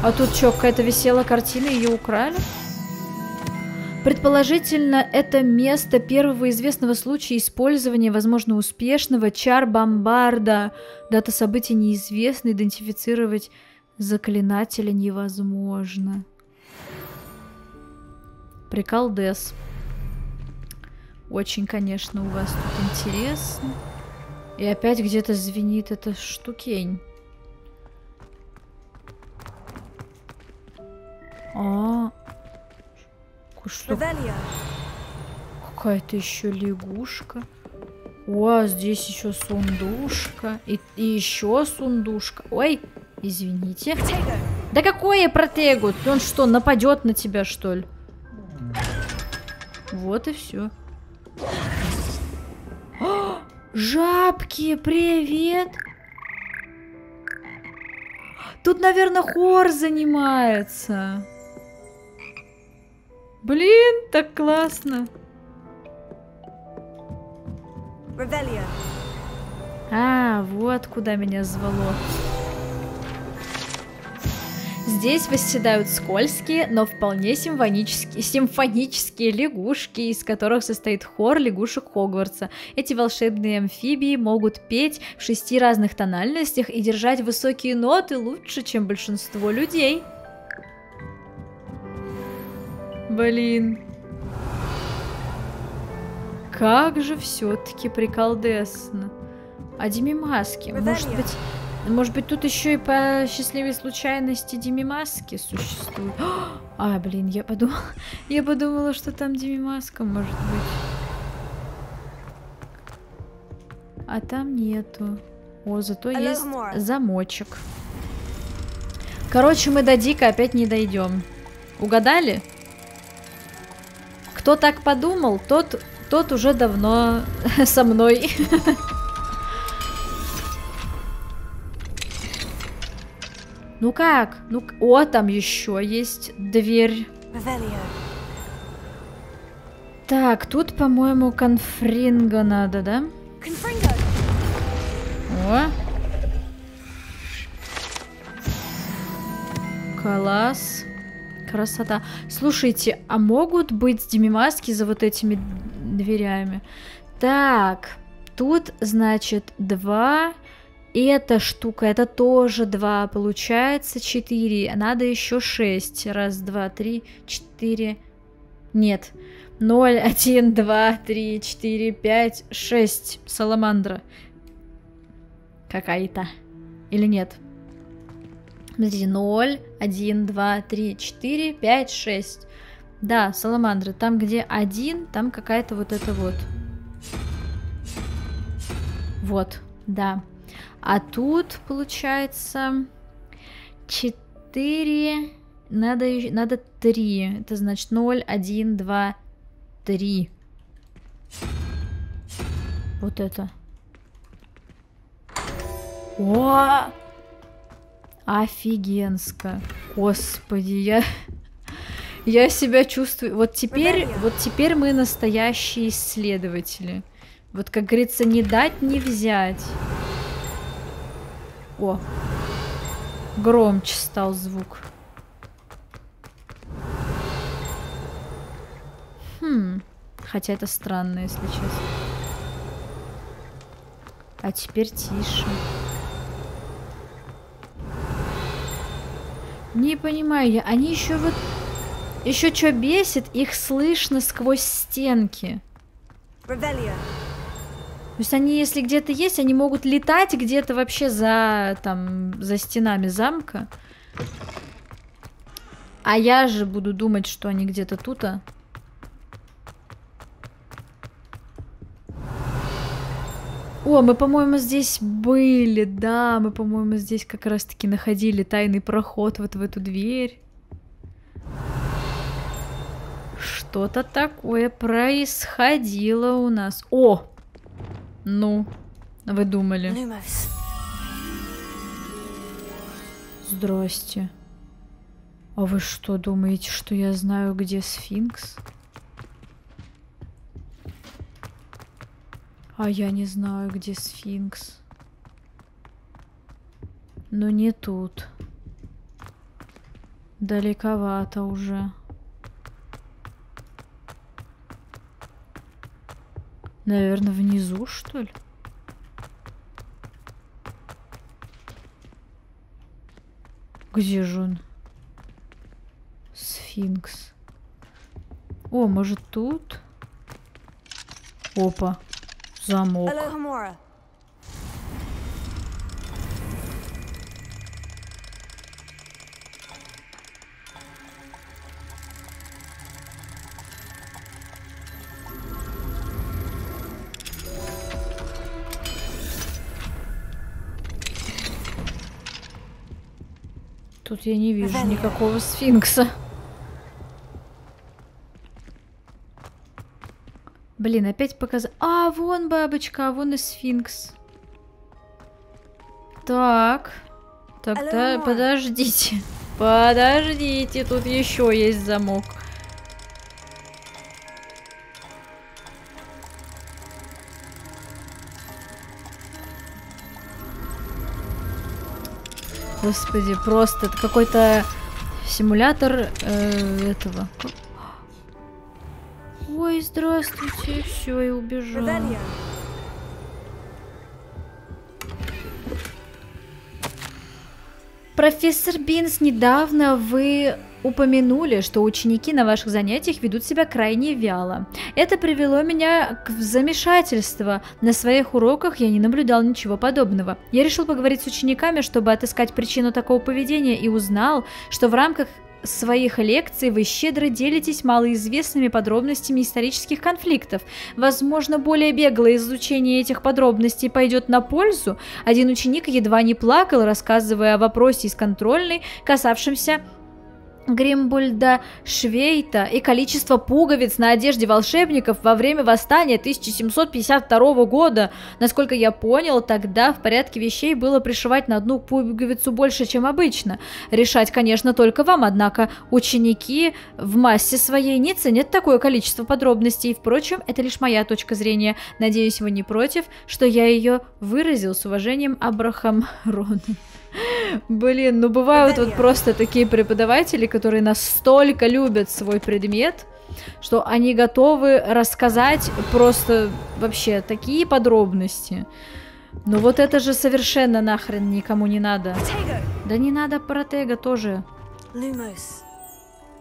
А тут что, какая-то висела картина, ее украли? Предположительно, это место первого известного случая использования, возможно, успешного чар Бомбарда. Дата события неизвестна, идентифицировать заклинателя невозможно. Приколдес. Очень, конечно, у вас тут интересно. И опять где-то звенит эта штукень. А... Какая-то еще лягушка. О, здесь еще сундушка. И, и еще сундушка. Ой, извините. Да какое протего? Он что, нападет на тебя, что ли? Вот и все. О, жабки, привет! Тут, наверное, хор занимается. Блин, так классно. Ревелия. А, вот куда меня звало. Здесь восседают скользкие, но вполне симфонические, симфонические лягушки, из которых состоит хор лягушек Хогвартса. Эти волшебные амфибии могут петь в шести разных тональностях и держать высокие ноты лучше, чем большинство людей. Блин. Как же все-таки приколдесно. А Димимаски? Может быть, может быть, тут еще и по счастливой случайности Димимаски существует. А, блин, я подумала. Я подумала, что там Димимаска может быть. А там нету. О, зато есть замочек. Короче, мы до Дика опять не дойдем. Угадали? Кто так подумал, тот, тот уже давно со мной. Ну как? Ну, о, там еще есть дверь. Так, тут, по-моему, конфринго надо, да? О. Класс. Красота. Слушайте, а могут быть демимаски за вот этими дверями? Так, тут, значит, два. И эта штука, это тоже два. Получается четыре. Надо еще шесть. Раз, два, три, четыре. Нет. Ноль, один, два, три, четыре, пять, шесть. Саламандра. Какая-то. Или нет? Смотрите, ноль, один, два, три, четыре, пять, шесть. Да, саламандры. Там, где один, там какая-то вот эта вот. Вот, да. А тут, получается, четыре. Надо, надо три. Это значит ноль, один, два, три. Вот это. О! Офигенско. Господи, я... я себя чувствую... Вот теперь, вот теперь мы настоящие исследователи. Вот, как говорится, не дать, не взять. О. Громче стал звук. Хм. Хотя это странно, если честно. А теперь тише. Не понимаю я. Они еще вот... Еще что бесит, их слышно сквозь стенки. Ревелия. То есть они, если где-то есть, они могут летать где-то вообще за... Там, за стенами замка. А я же буду думать, что они где-то тут, а... О, мы, по-моему, здесь были, да, мы, по-моему, здесь как раз-таки находили тайный проход вот в эту дверь. Что-то такое происходило у нас. О! Ну, вы думали. Лимос. Здрасте. А вы что, думаете, что я знаю, где сфинкс? А я не знаю, где сфинкс. Но не тут. Далековато уже. Наверное, внизу, что ли? Где же он? Сфинкс. О, может, тут? Опа. Замок. Алохомора. Тут я не вижу никакого сфинкса. Блин, опять показал. А, вон бабочка, а вон и сфинкс. Так. Тогда подождите. Подождите, тут еще есть замок. Господи, просто это какой-то симулятор э, этого. Ой, здравствуйте, все, и убежал. Ревелия. Профессор Бинс, недавно вы упомянули, что ученики на ваших занятиях ведут себя крайне вяло. Это привело меня к замешательству. На своих уроках я не наблюдал ничего подобного. Я решил поговорить с учениками, чтобы отыскать причину такого поведения, и узнал, что в рамках своих лекций вы щедро делитесь малоизвестными подробностями исторических конфликтов. Возможно, более беглое изучение этих подробностей пойдет на пользу. Один ученик едва не плакал, рассказывая о вопросе из контрольной, касавшемся Гримбольда Швейта и количество пуговиц на одежде волшебников во время восстания тысяча семьсот пятьдесят второго года. Насколько я понял, тогда в порядке вещей было пришивать на одну пуговицу больше, чем обычно. Решать, конечно, только вам, однако ученики в массе своей не ценят такое количество подробностей. Впрочем, это лишь моя точка зрения. Надеюсь, вы не против, что я ее выразил. С уважением, Абрахам Рон. Блин, ну бывают вот просто такие преподаватели, которые настолько любят свой предмет, что они готовы рассказать просто вообще такие подробности. Но вот это же совершенно нахрен никому не надо. Да не надо, Протего тоже. Лимос.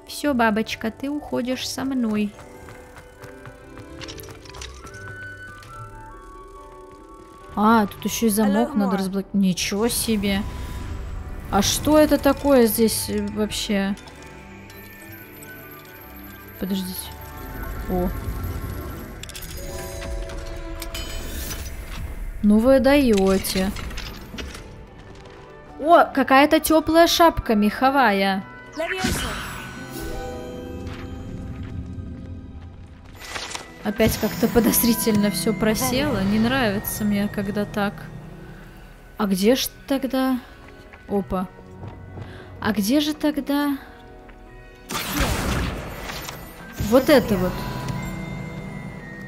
Все, бабочка, ты уходишь со мной. А, тут еще и замок надо разблокировать. Ничего себе. А что это такое здесь вообще? Подождите. О. Ну вы даете. О, какая-то теплая шапка меховая. Опять как-то подозрительно все просело. Не нравится мне, когда так. А где ж тогда... Опа. А где же тогда... Вот это вот.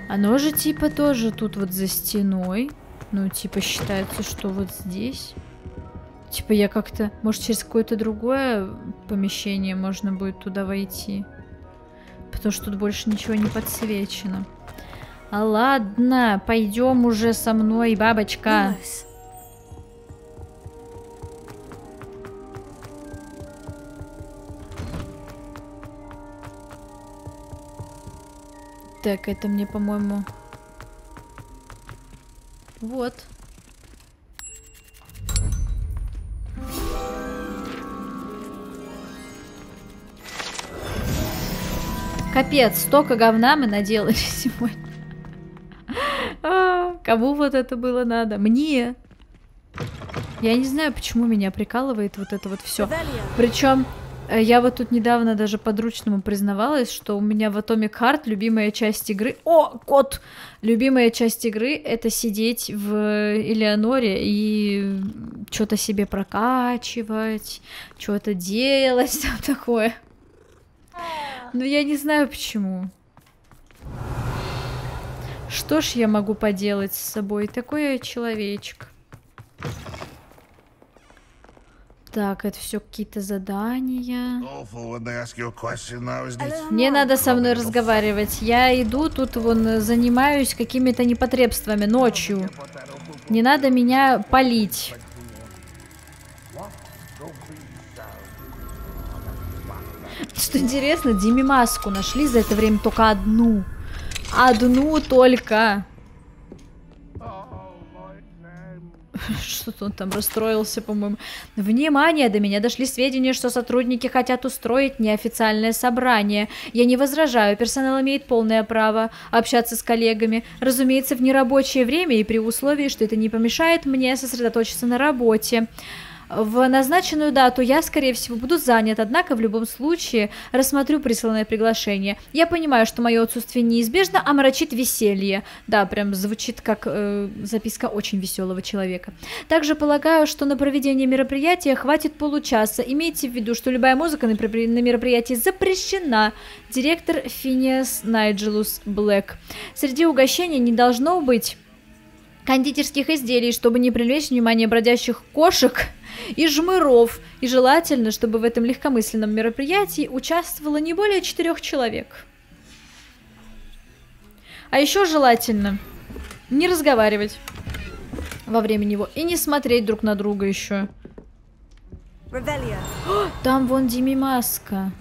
Оно же типа тоже тут вот за стеной. Ну, типа считается, что вот здесь. Типа я как-то... Может, через какое-то другое помещение можно будет туда войти. Потому что тут больше ничего не подсвечено. А ладно, пойдем уже со мной, бабочка. Так, это мне, по-моему... Вот. Капец, столько говна мы наделали сегодня. А, кому вот это было надо? Мне. Я не знаю, почему меня прикалывает вот это вот все. Причем я вот тут недавно даже подручному признавалась, что у меня в Atomic Heart любимая часть игры... О, кот! Любимая часть игры — это сидеть в Элеоноре и что-то себе прокачивать, что-то делать, там такое. Но я не знаю почему. Что ж я могу поделать с собой? Такой я человечек. Так, это все какие-то задания. Не надо со мной разговаривать. Я иду тут вон, занимаюсь какими-то непотребствами ночью. Не надо меня палить. Что интересно, Диме маску нашли за это время только одну. Одну только. Что-то он там расстроился, по-моему. Внимание, до меня дошли сведения, что сотрудники хотят устроить неофициальное собрание. Я не возражаю, персонал имеет полное право общаться с коллегами. Разумеется, в нерабочее время и при условии, что это не помешает мне сосредоточиться на работе. В назначенную дату я, скорее всего, буду занят, однако в любом случае рассмотрю присланное приглашение. Я понимаю, что мое отсутствие неизбежно омрачит веселье. Да, прям звучит как э, записка очень веселого человека. Также полагаю, что на проведение мероприятия хватит получаса. Имейте в виду, что любая музыка на мероприятии запрещена. Директор Финиас Найджелус Блэк. Среди угощений не должно быть кондитерских изделий, чтобы не привлечь внимание бродящих кошек и жмыров, и желательно, чтобы в этом легкомысленном мероприятии участвовало не более четырех человек. А еще желательно не разговаривать во время него и не смотреть друг на друга еще. Ревелия. О, там вон Диме маска.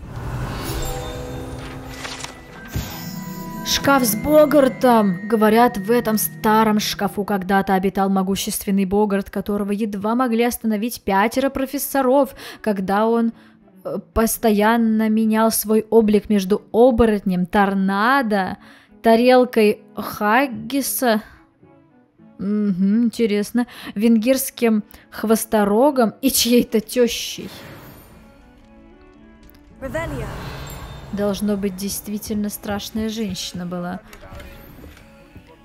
Шкаф с Богартом! Говорят, в этом старом шкафу когда-то обитал могущественный Богарт, которого едва могли остановить пятеро профессоров, когда он постоянно менял свой облик между оборотнем, торнадо, тарелкой хаггиса, угу, интересно, венгерским хвосторогом и чьей-то тещей. Ревелия. Должно быть, действительно страшная женщина была.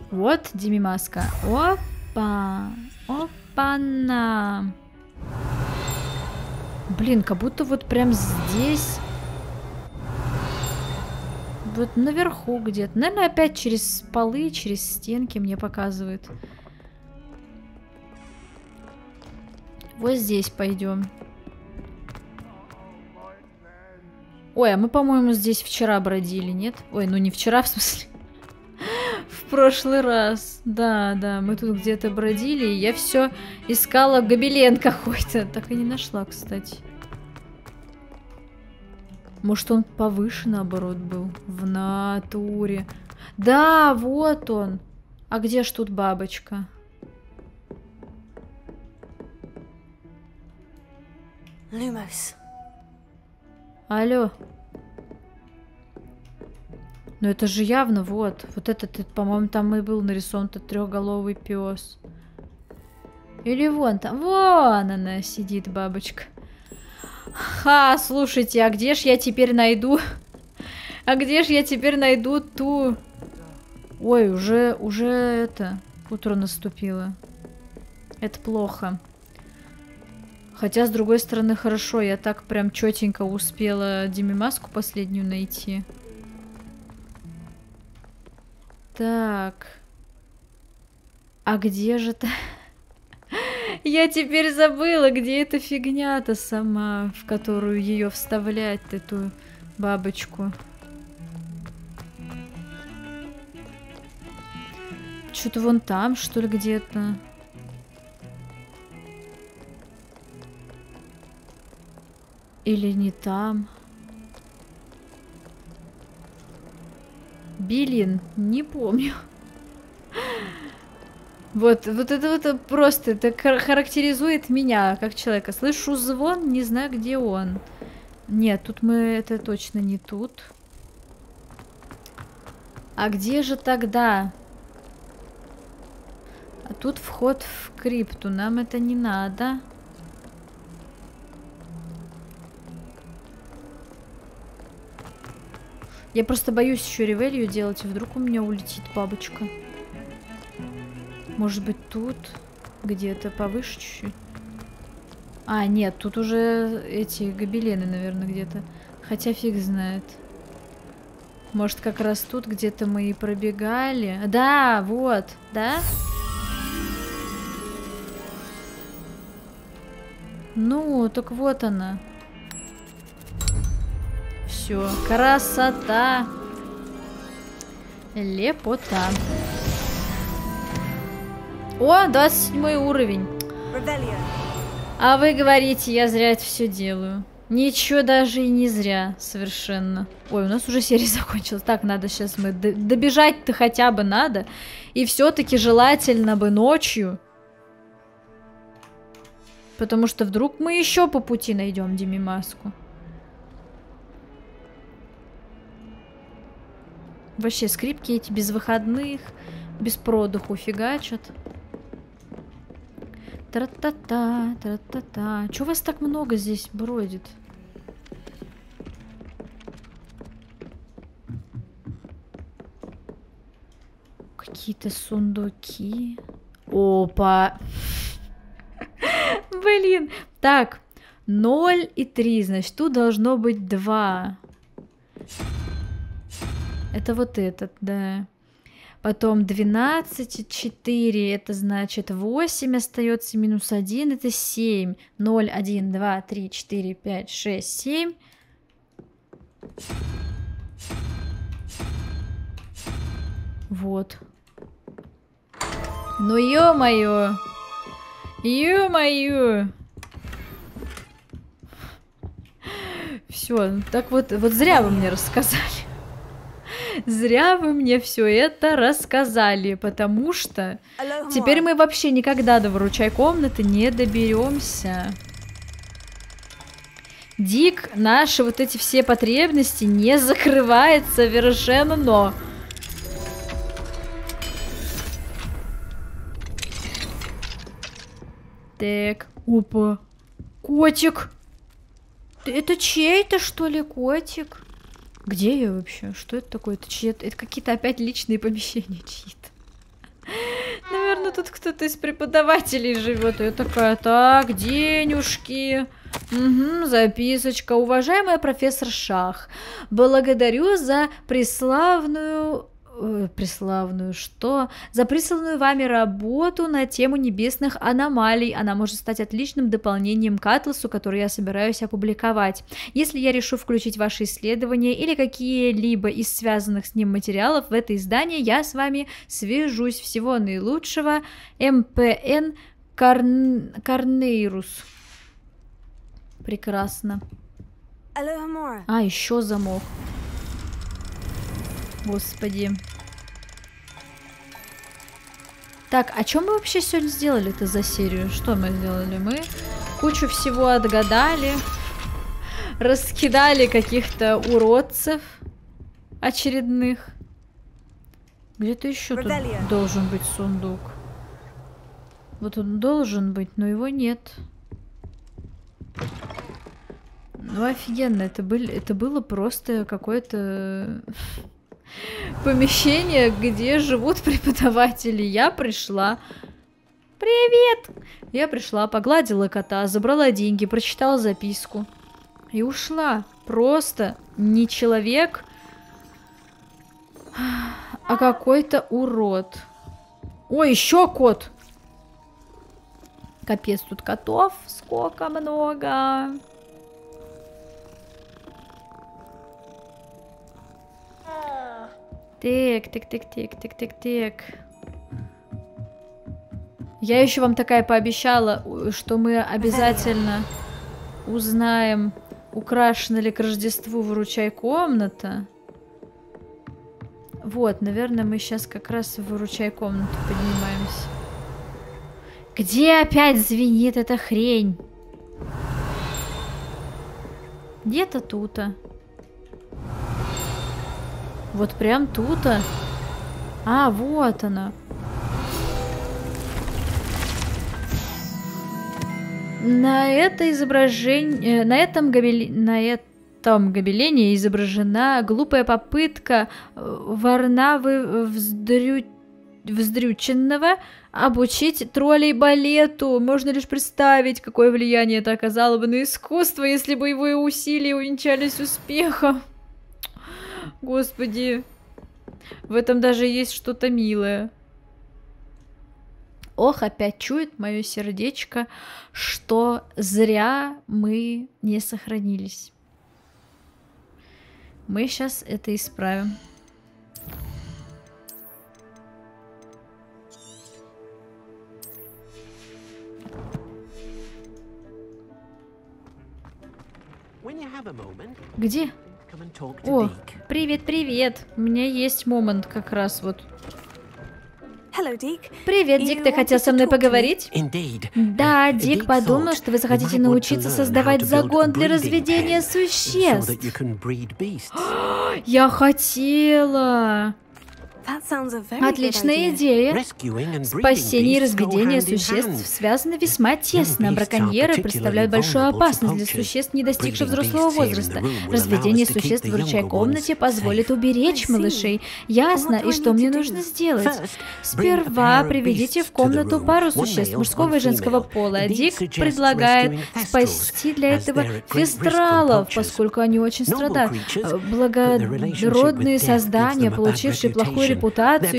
Вот, Диме маска. Опа! Опа-на! Блин, как будто вот прям здесь. Вот наверху где-то. Наверное, опять через полы, через стенки мне показывают. Вот здесь пойдем. Ой, а мы, по-моему, здесь вчера бродили, нет? Ой, ну не вчера, в смысле. В прошлый раз. Да, да, мы тут где-то бродили, и я все искала гобелен какой-то. Так и не нашла, кстати. Может, он повыше, наоборот, был? В натуре. Да, вот он. А где ж тут бабочка? Лимос. Алло. Ну это же явно, вот. Вот этот, по-моему, там и был нарисован этот трехголовый пес. Или вон там. Вон она сидит, бабочка. Ха, слушайте, а где ж я теперь найду? А где ж я теперь найду ту? Ой, уже, уже это. Утро наступило. Это плохо. Хотя, с другой стороны, хорошо. Я так прям четенько успела Диме маску последнюю найти. Так. А где же-то? Я теперь забыла, где эта фигня-то сама, в которую ее вставлять, эту бабочку. Что-то вон там, что ли, где-то. Или не там. Блин, не помню. Вот, вот это вот просто это характеризует меня как человека. Слышу звон, не знаю, где он. Нет, тут мы это точно не тут. А где же тогда? А тут вход в крипту. Нам это не надо. Я просто боюсь еще ревелью делать, вдруг у меня улетит бабочка. Может быть, тут где-то повыше чуть-чуть. А, нет, тут уже эти гобелены, наверное, где-то. Хотя фиг знает. Может, как раз тут где-то мы и пробегали. Да, вот, да? Ну, так вот она. Все. Красота. Лепота. О, двадцать седьмой уровень. А вы говорите, я зря это все делаю. Ничего даже и не зря совершенно. Ой, у нас уже серия закончилась. Так, надо сейчас мы... Добежать-то хотя бы надо. И все-таки желательно бы ночью. Потому что вдруг мы еще по пути найдем Димимаску. Вообще, скрипки эти без выходных, без продыху фигачат. Тра-та-та, тра-та-та. Чего вас так много здесь бродит? Какие-то сундуки. Опа! Блин. Так, ноль и три. Значит, тут должно быть два. Это вот этот, да. Потом двенадцать и четыре. Это значит восемь остается. Минус один. Это семь. ноль, один, два, три, четыре, пять, шесть, семь. Вот. Ну ё-моё. Ё-моё. Все, так вот, вот зря вы мне рассказали. Зря вы мне все это рассказали, потому что теперь мы вообще никогда до выручай комнаты не доберемся. Дик, наши вот эти все потребности не закрывает совершенно, но... Так, опа, котик. Это чей-то, что ли, котик? Где я вообще? Что это такое? Это, это, это какие-то опять личные помещения чьи-то. Наверное, тут кто-то из преподавателей живет. Я такая, так, денежки. Угу, записочка. Уважаемая профессор Шах, благодарю за преславную... Э, преславную что? За присланную вами работу на тему небесных аномалий. Она может стать отличным дополнением к атласу, который я собираюсь опубликовать. Если я решу включить ваши исследования или какие-либо из связанных с ним материалов в это издание, я с вами свяжусь. Всего наилучшего. эм пэ эн Карн... Карнейрус. Прекрасно. А, еще замок. Господи. Так, а что мы вообще сегодня сделали-то за серию? Что мы сделали? Мы кучу всего отгадали. Раскидали каких-то уродцев очередных. Где-то еще тут должен быть сундук. Вот он должен быть, но его нет. Ну офигенно, это, были, это было просто какое-то... Помещение, где живут преподаватели. Я пришла. Привет! Я пришла, погладила кота, забрала деньги, прочитала записку. И ушла. Просто не человек, а какой-то урод. Ой, еще кот! Капец, тут котов сколько много! Так, так, так, так, так, так, так. Я еще вам такая пообещала, что мы обязательно узнаем, украшена ли к Рождеству выручай комната. Вот, наверное, мы сейчас как раз в выручай комнату поднимаемся. Где опять звенит эта хрень? Где-то тут-то. Вот прям тут-то. А, вот она. На это изображение... На этом, гобели... на этом гобелене изображена глупая попытка Варнавы вздрю... вздрюченного обучить троллей балету. Можно лишь представить, какое влияние это оказало бы на искусство, если бы его усилия увенчались успехом. Господи, в этом даже есть что-то милое. Ох, опять чует мое сердечко, что зря мы не сохранились. Мы сейчас это исправим. Где? О, привет-привет. У меня есть момент как раз вот. Привет, Дик, ты хотел со мной поговорить? Да, Дик подумал, что вы захотите научиться создавать загон для разведения существ. Я хотела... Отличная идея. Спасение и разведение существ связаны весьма тесно. Браконьеры представляют большую опасность для существ, не достигших взрослого возраста. Разведение существ в ручьей комнате позволит уберечь малышей. Ясно, и что мне нужно сделать? Сперва приведите в комнату пару существ мужского и женского пола. Дик предлагает спасти для этого фестралов, поскольку они очень страдают. Благородные создания, получившие плохую репутацию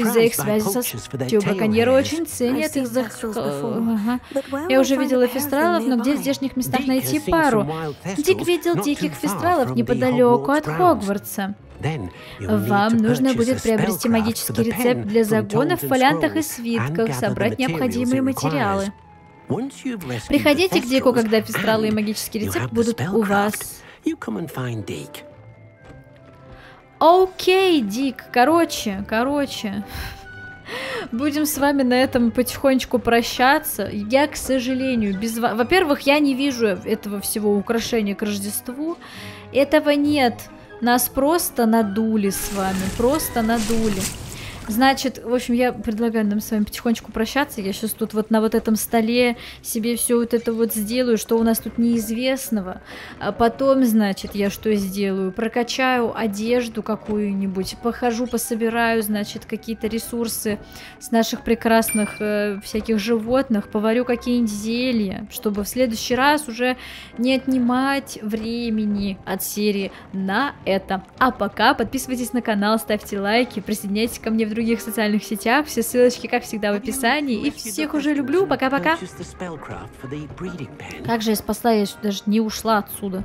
из-за их связи со Стьюбоканьера, очень ценят их за... Ага. Я уже видела фестралов, но где в здешних местах найти пару? Дик видел диких фестралов неподалеку от Хогвартса. Вам нужно будет приобрести магический рецепт для загона в фолиантах и свитках, собрать необходимые материалы. Приходите к Дику, когда фестралы и магический рецепт будут у вас. Окей, Дик, короче, короче, будем с вами на этом потихонечку прощаться. Я, к сожалению, без... Во-первых, я не вижу этого всего украшения к Рождеству. Этого нет. Нас просто надули с вами, просто надули. Значит, в общем, я предлагаю нам с вами потихонечку прощаться. Я сейчас тут вот на вот этом столе себе все вот это вот сделаю, что у нас тут неизвестного. А потом, значит, я что сделаю? Прокачаю одежду какую-нибудь, похожу, пособираю, значит, какие-то ресурсы с наших прекрасных э, всяких животных, поварю какие-нибудь зелья, чтобы в следующий раз уже не отнимать времени от серии на это. А пока подписывайтесь на канал, ставьте лайки, присоединяйтесь ко мне в других социальных сетях. Все ссылочки, как всегда, в описании. И всех уже люблю. Пока-пока. Как же я спасла, я даже не ушла отсюда.